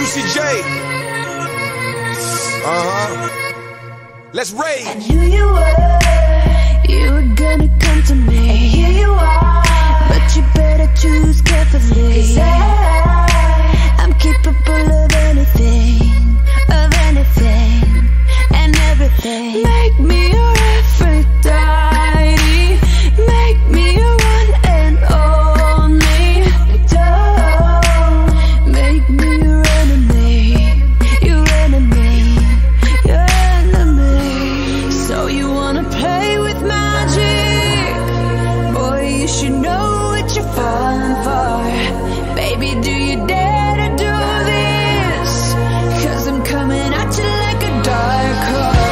Juicy J. Let's rage. I knew you were gonna come to me. And here you are, but you better choose carefully. 'Cause I'm capable of anything, of anything, and everything. Make me your Aphrodite. Make me your one and only. Don't make me your enemy, your enemy, your enemy. So you wanna play with magic? Boy, you should know what you're falling for. Baby, do you dare to do this? 'Cause I'm coming at you like a dark horse.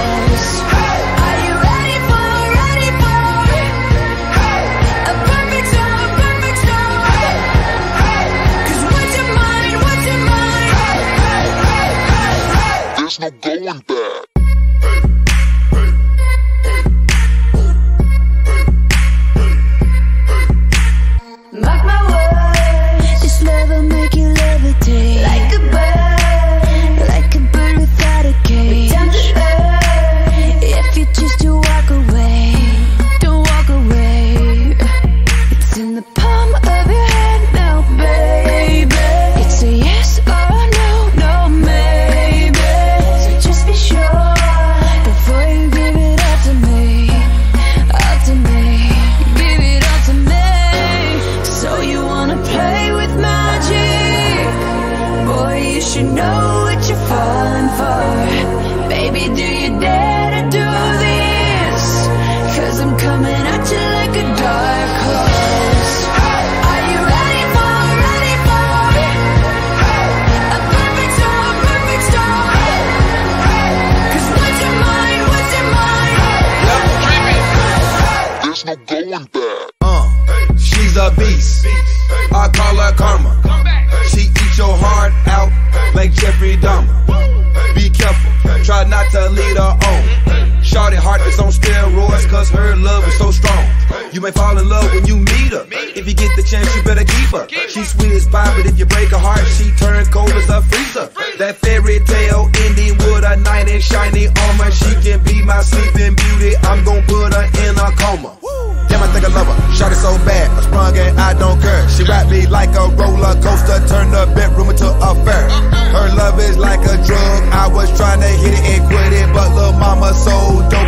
No going back. Mark my words, this love will make you levitate like a bird without a cage. Down to earth, if you choose to walk away, don't walk away. It's in the palm of your hand now, baby. It's a yes or a no, no man. You know what you're falling for. Baby, do you dare to do this? 'Cause I'm coming at you like a dark horse. Are you ready for a perfect storm, a perfect storm? 'Cause what's your mind, what's your mind? Never creepy. There's no going back. She's a beast, I call her Karma. She eats your heart out like Jeffrey Dahmer. Be careful, try not to lead her on. Shorty heart is on steroids 'cause her love is so strong. You may fall in love when you meet her. If you get the chance, you better keep her. She's sweet as pie, but if you break her heart, she turns cold as a freezer. That fairy tale ending with a knight in shiny armor. She can be my sleeping beauty, I'm gon' put her in a coma. Damn, I think I love her. Shot it so bad, I sprung and I don't care. She wrapped me like a roller coaster, turned the bedroom into a fair. Her love is like a drug, I was trying to hit it and quit it, but lil' mama so dope.